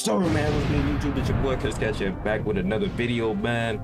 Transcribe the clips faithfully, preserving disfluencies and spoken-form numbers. So man, what's good, YouTube? It's your boy Curtis Cash here, back with another video, man.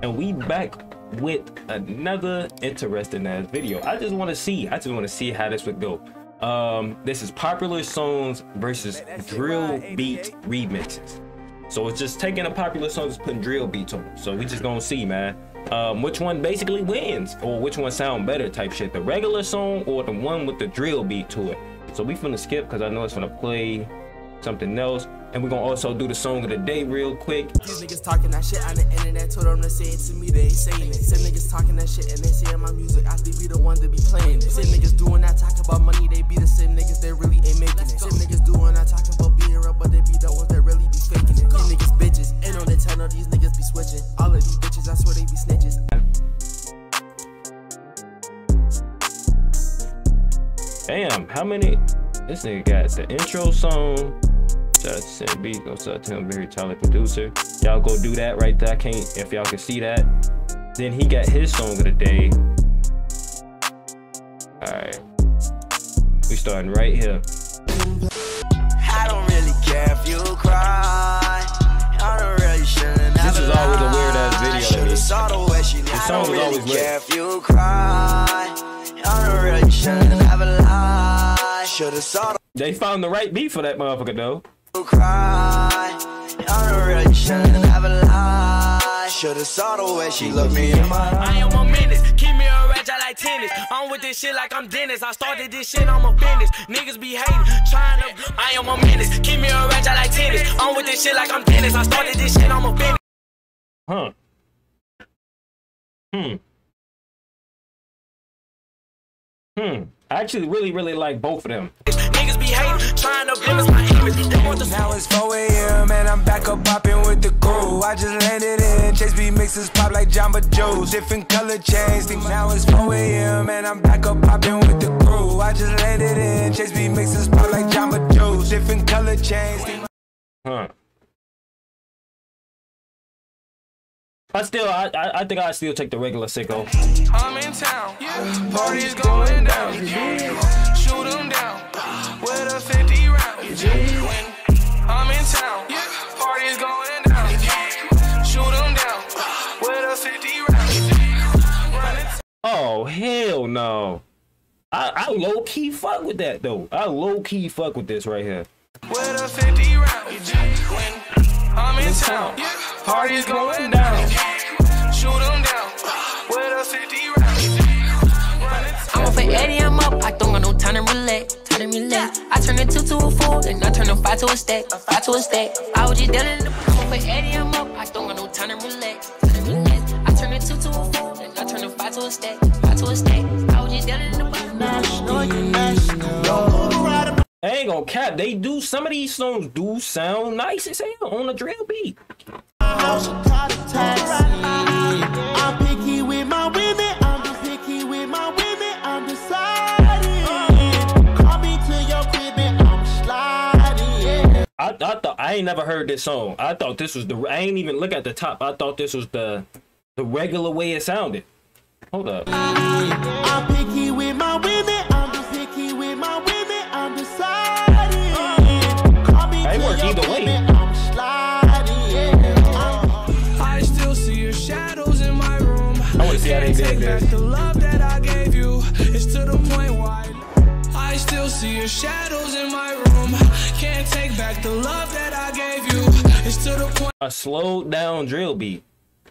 And we back with another interesting ass video. I just want to see, I just want to see how this would go. Um, this is popular songs versus drill beat remixes. So it's just taking a popular song, just putting drill beats on them. So we just gonna see, man, um, which one basically wins or which one sound better type shit. The regular song or the one with the drill beat to it. So we finna skip because I know it's finna play something else. And we're gonna also do the song of the day real quick. These niggas talking that shit on the internet, told them to say it to me, they ain't saying it. Some niggas talking that shit and they saying my music, I think we the one to be playing it. Some niggas doing that, talking about money, they be the same niggas, they really ain't making it. Some niggas doing that, talking about being real, but they be the ones that really be faking it. These niggas bitches, and on the channel, these niggas be switching. All of these bitches, I swear they be snitches. Damn, how many? This nigga got the intro song. Shout out to Sam B, go shout out to him, very talented producer. Y'all go do that right there. I can't, if y'all can see that. Then he got his song of the day. Alright. We starting right here. I don't really care if you cry. I don't really shouldn't have. This is always a weird ass video. The song was always weird. If you cry, I don't really shouldn't have a lie. Should've saw. They found the right beat for that motherfucker though. Cry, I don't really shouldn't have a lie. Should've saw the way she loved me in my eye. I am a menace, keep me a rage, I like tennis. I'm with this shit like I'm Dennis. I started this shit, I'm a business. Niggas be hating, trying to. I am a menace, keep me a rage, I like tennis. I'm with this shit like I'm Dennis. I started this shit, I'm a business. Huh. Hmm. Hmm. I actually really, really like both of them. Niggas be hating, trying to blemish my image. Now it's four A M and I'm back up popping with the crew. I just landed in Chase B mixes pop like Jamba Joe's. Different color chains. Now it's four A M and I'm back up popping with the crew. I just landed in Chase B mixes pop like Jamba Joe's. Different color chains. Huh. I still, I, I think I still take the regular sicko. I'm in town, yeah. Party's going down. Yeah. Shoot them down with a fifty round. Yeah. I'm in town, yeah. Party's going down. Yeah. Shoot them down with a fifty round. Oh hell no! I, I low key fuck with that though. I low key fuck with this right here. With a fifty round. Yeah. I'm in town. Yeah. Party's going down. Shoot them down with a fifty round. I'm up at eighty, I'm up. I don't got no time to relax. Time to relax. I turn a two to a four, then I turn a five to a stack. A five to a stack. I was just dealing in the. I'm up at eighty, I'm up. I don't got no time to relax. Time to relax. I turn a two to a four, then I turn a five to a stack. Five to a stack. I was just dealing in the. I ain't gonna cap. They do. Some of these songs do sound nice as hell on a drill beat. I'm picky with my women, I'm just picky with my women, I'm deciding. Call me to your crib and I'm sliding. I, I thought I ain't never heard this song. I thought this was the. I ain't even look at the top. I thought this was the the regular way it sounded. Hold up. I'm picky with my women, I'm just picky with my women, I'm deciding. Call me to your crib way. And I'm sliding. I take back the love that I gave you. It's to the point why I still see your shadows in my room. Can't take back the love that I gave you. It's to the point. A slowed down drill beat.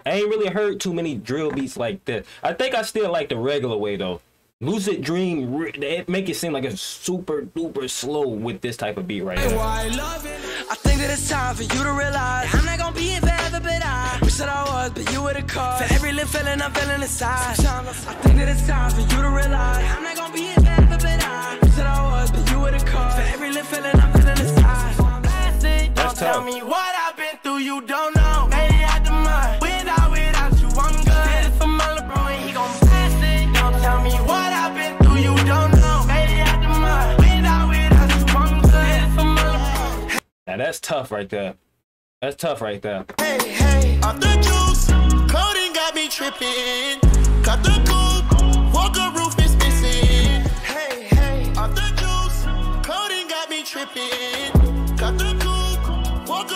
I ain't really heard too many drill beats like this. I think I still like the regular way though. Lucid Dream, it make it seem like it's super duper slow with this type of beat right now. I love it. I think that it's time for you to realize I'm not gonna be in forever, but I wish that I was, but you were the cause. For every little feeling I'm feeling inside, sometimes I think that it's time for you to realize I'm not gonna be in forever, but I wish that I was, but you were the cause. For every little feeling I'm feeling inside, that's it. Don't tell me what I've been through, you don't know. Made it out the mud, with or without you, I'm good. Did it for my little bro and he gon' pass it. Don't tell me what I've been through, you don't know. Made it out the mud, with or without you, I'm good. Did it for my little bro. Now that's tough right there. That's tough right there. Hey, hey, I'm the juice. Coding got me tripping. Cut the coupe. Walker roof is missing. Hey, hey, I'm the juice. Coding got me tripping. Cut the coupe. Walker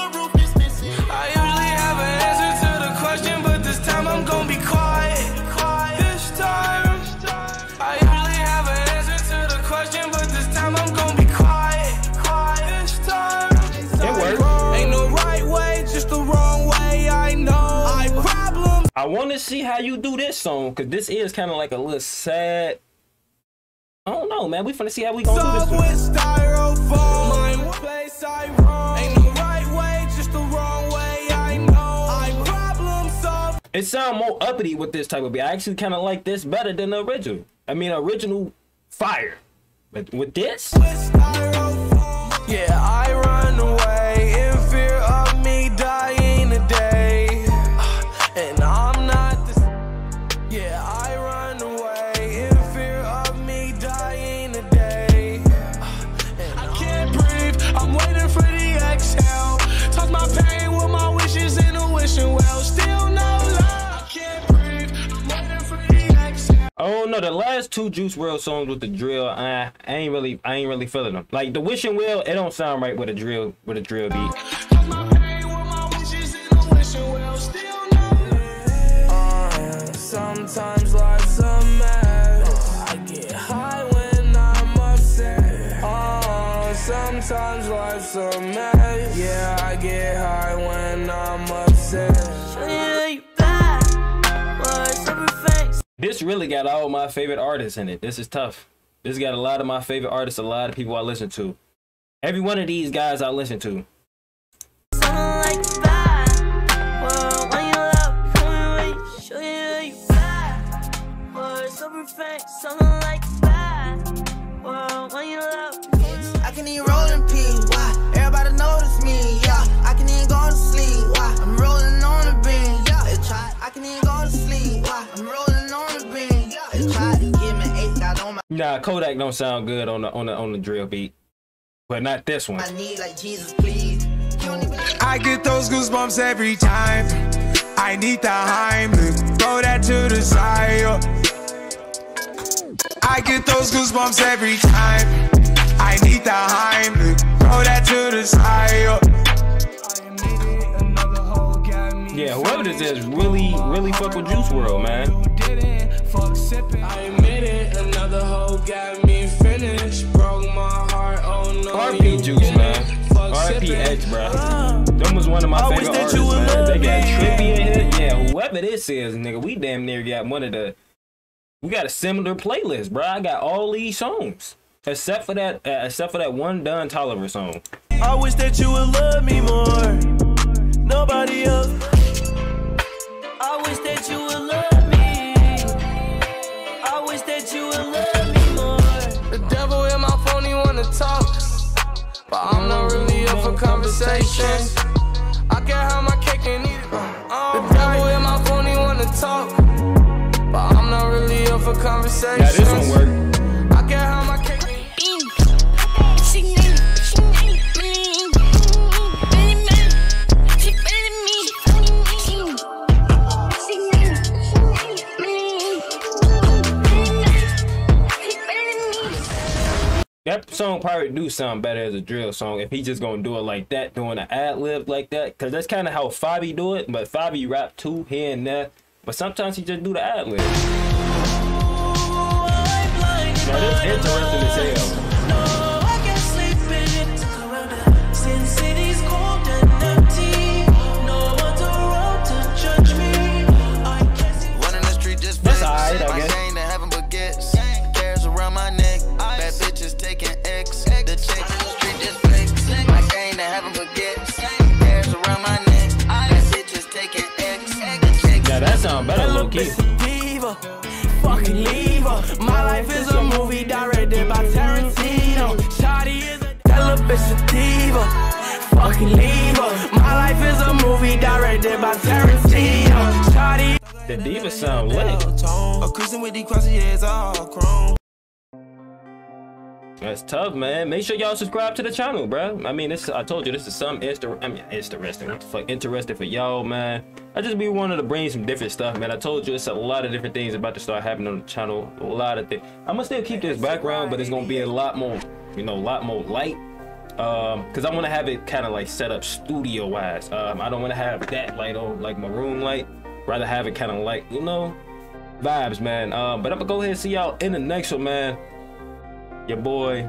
question, but this time I'm gonna be quiet. Quiet this time. It worked. Ain't no right way, just the wrong way. I know. I problem. I want to see how you do this song, cause this is kind of like a little sad. I don't know, man. We finna see how we gonna do this with styrofoam. My place I wrong. Ain't no right way, just the wrong way. I know. I problem solve. It sound more uppity with this type of beat. I actually kind of like this better than the original. I mean, original fire, but with this. With styrofoam. Yeah, I run away in fear of me dying today, and I'm not this. Yeah, I run away in fear of me dying today. And I can't breathe. I'm waiting for the exhale. Toss my pain with my wishes in a wishing well. Still no love. I can't breathe. I'm waiting for the exhale. Oh no, the last two Juice world songs with the drill, I, I ain't really, I ain't really feeling them. Like the wishing well, it don't sound right with a drill, with a drill beat. Sometimes life's a mess. I get high when I'm upset. Oh, sometimes life's a mess. Yeah, I get high when I'm upset. This really got all my favorite artists in it. This is tough. This got a lot of my favorite artists, a lot of people I listen to. Every one of these guys I listen to. I can even roll in peace. Why? Everybody notice me. Yeah, I can even go to sleep. Why? I'm rolling on the beam. Yeah, it's hot. I can even go to sleep. Why? I'm rolling on the beam. Yeah, it's hot. Give me eight. Got on my. Nah, Kodak don't sound good on the on the on the drill beat, but not this one. I need like Jesus, please. I get those goosebumps every time. I need the Heimlich. Throw that to the side. I get those goosebumps every time. I need the Heimlich. Throw that to the side. Yeah, whoever this is really, really fuck with Juice world, man. I admit it, another hoe got me finished. Broke my heart, oh no. R P Juice, man. R P Edge, bro. Them was one of my favorite artists, man. They got Trippy in here. Yeah, whoever this is, nigga, we damn near got one of the. We got a similar playlist, bro. I got all these songs except for that, uh, except for that one Don Tolliver song. I wish that you would love me more. Nobody else. I wish that you would love me. I wish that you would love me more. The devil in my phone, he wanna talk, but I'm not really up for conversation. I can have my cake and eat it. The devil in my phone, he wanna talk. But I'm not really up for conversation. Yeah, this won't work. I get how my cake be. She made she made me. She made me. She made me. She made me. She made me. That song probably do sound better as a drill song if he just gonna do it like that, doing an ad lib like that, cause that's kind of how Fabi do it. But Fabi rap too here and there. But sometimes he just do the ad lib. Now that's interesting as hell. No, I can't sleep in it. Corona, Sin City's cold and empty. No one's around to judge me. I can't see. Running the street just for my chain to heaven but gets. Cares around my neck. Bad bitches taking X. The chain in the street just flex. My chain to heaven but gets. Cares around my neck. That sound better, low key. Diva, fucking leave her. My life is a movie directed by Tarantino. Shawty is a television diva. Fucking leave her. My life is a movie directed by Tarantino. Shawty. The diva sound lit. A cruising with the crossy is all chrome. That's tough, man. Make sure y'all subscribe to the channel, bro. I mean, this I told you, this is some insta I mean interesting. What the fuck interesting for y'all, man. I just be wanting to bring some different stuff, man. I told you it's a lot of different things about to start happening on the channel. A lot of things. I'm gonna still keep this background, but it's gonna be a lot more, you know, a lot more light. Um, cause I wanna have it kinda like set up studio wise. Um, I don't wanna have that light on like my room light. Rather have it kinda like, you know, vibes, man. Um, but I'm gonna go ahead and see y'all in the next one, man. Your boy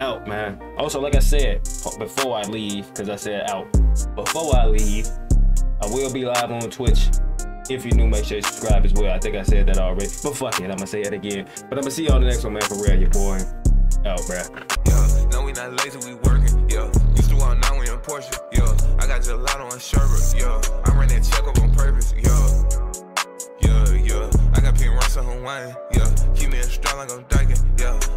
out, man. Also, like I said before I leave, because I said out, before I leave, I will be live on Twitch. If you're new, make sure you subscribe as well. I think I said that already, but fuck it, I'm gonna say it again. But I'm gonna see y'all in the next one, man. For real, your boy out, bruh. Yeah, no, we not lazy, we working. Yeah, used to all now we in Porsche. Yeah, I got gelato and sherbet. Yeah, I ran that check up on purpose. Yeah, yeah, yeah, I got pink rice and Hawaiian. Yeah, keep me in strong like I'm dyking. Yeah.